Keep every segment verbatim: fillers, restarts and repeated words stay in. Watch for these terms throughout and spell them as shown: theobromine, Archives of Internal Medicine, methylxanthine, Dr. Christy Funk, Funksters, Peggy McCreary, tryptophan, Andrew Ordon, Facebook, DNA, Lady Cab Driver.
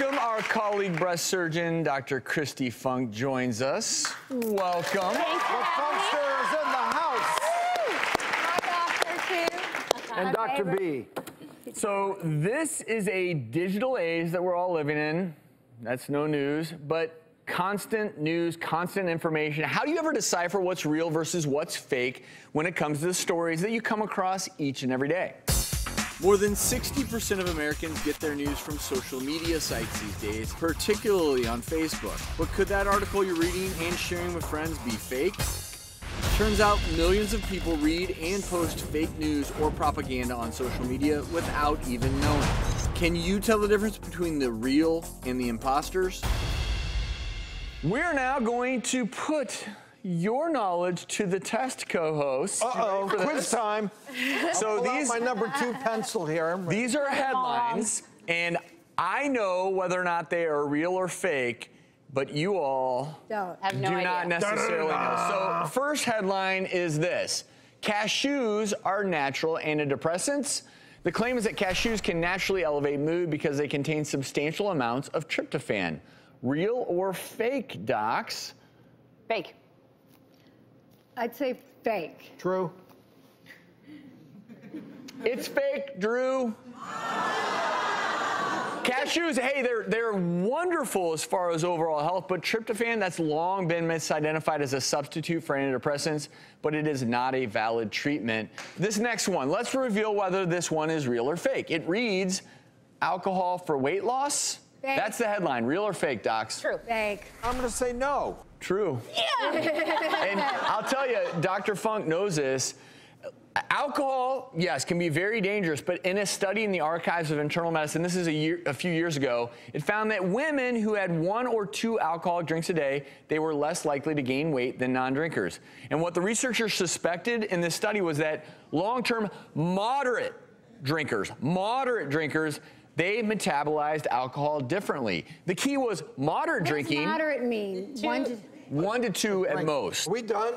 Welcome, our colleague breast surgeon, Doctor Christy Funk, joins us. Welcome. Thanks for Funksters in the house. Hi, Doctor Two. And Doctor B. So this is a digital age that we're all living in. That's no news, but constant news, constant information. How do you ever decipher what's real versus what's fake when it comes to the stories that you come across each and every day? More than sixty percent of Americans get their news from social media sites these days, particularly on Facebook. But could that article you're reading and sharing with friends be fake? Turns out millions of people read and post fake news or propaganda on social media without even knowing. Can you tell the difference between the real and the imposters? We're now going to put your knowledge to the test, co-host. Uh-oh, quiz time. So I'll pull these, out my number two pencil here. These are headlines, and I know whether or not they are real or fake, but you all Don't, have no do idea. not necessarily know. So first headline is this. Cashews are natural antidepressants. The claim is that cashews can naturally elevate mood because they contain substantial amounts of tryptophan. Real or fake, docs? Fake. I'd say fake. True. It's fake, Drew. Cashews, hey, they're, they're wonderful as far as overall health, but tryptophan, that's long been misidentified as a substitute for antidepressants, but it is not a valid treatment. This next one, let's reveal whether this one is real or fake. It reads, alcohol for weight loss? Fake. That's the headline, real or fake, docs? True. Fake. I'm gonna say no. True. Yeah. And I'll tell you, Doctor Funk knows this. Alcohol, yes, can be very dangerous, but in a study in the Archives of Internal Medicine, this is a, year, a few years ago, it found that women who had one or two alcoholic drinks a day, they were less likely to gain weight than non-drinkers. And what the researchers suspected in this study was that long-term moderate drinkers, moderate drinkers, they metabolized alcohol differently. The key was moderate what drinking. What does moderate mean? Two. One, to, one to two at most. Are we done?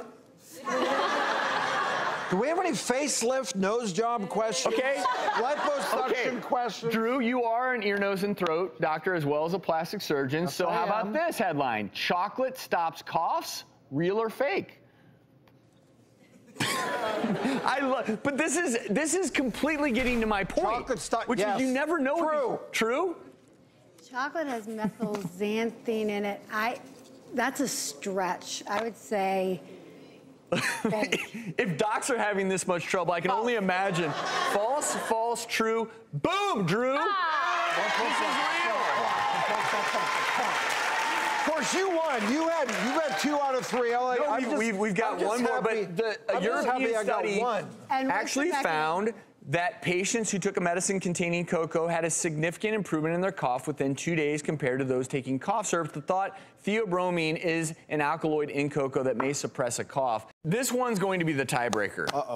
Do we have any facelift, nose job questions? Okay. Liposuction okay. questions? Drew, you are an ear, nose, and throat doctor as well as a plastic surgeon. Yes, so I how am. about this headline? Chocolate stops coughs, real or fake? I love, but this is this is completely getting to my point, which yes. is you never know. True. True. Chocolate has methylxanthine in it. I, that's a stretch. I would say. If docs are having this much trouble, I can false. only imagine. False, false, true. Boom, Drew. Ah. Of course, you won. You had you had two out of three. I like, no, I'm just, we've, we've got I'm just one happy. more, but the a European study actually found that patients who took a medicine containing cocoa had a significant improvement in their cough within two days compared to those taking cough syrup. The thought, theobromine is an alkaloid in cocoa that may suppress a cough. This one's going to be the tiebreaker. Uh-oh.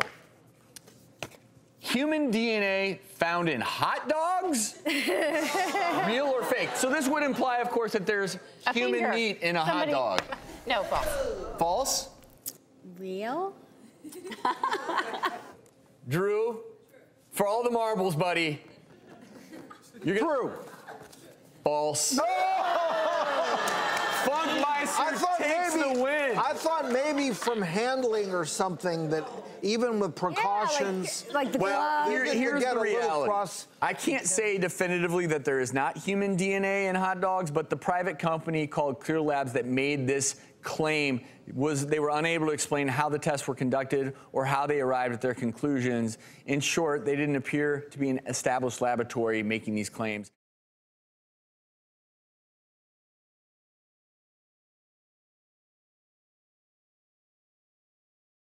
Human D N A found in hot dogs? Real or fake? So this would imply, of course, that there's a human finger. meat in a Somebody... hot dog. No, false. False? Real? Drew, for all the marbles, buddy. You're gonna... True. False. No! Funkmeister takes maybe, the win. I thought maybe from handling or something that even with precautions, yeah, like, like the well, here, here's the reality. I can't say definitively that there is not human D N A in hot dogs, but the private company called Clear Labs that made this claim was they were unable to explain how the tests were conducted or how they arrived at their conclusions. In short, they didn't appear to be an established laboratory making these claims.